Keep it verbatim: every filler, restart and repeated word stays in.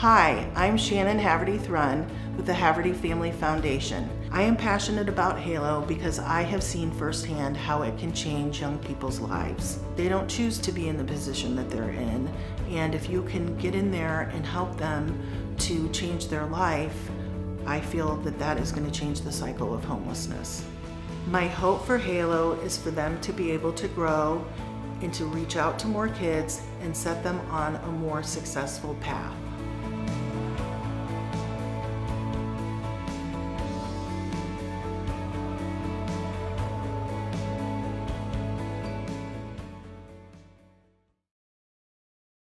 Hi, I'm Shannon Haverty Thrun with the Haverty Family Foundation. I am passionate about HALO because I have seen firsthand how it can change young people's lives. They don't choose to be in the position that they're in, and if you can get in there and help them to change their life, I feel that that is going to change the cycle of homelessness. My hope for HALO is for them to be able to grow and to reach out to more kids and set them on a more successful path.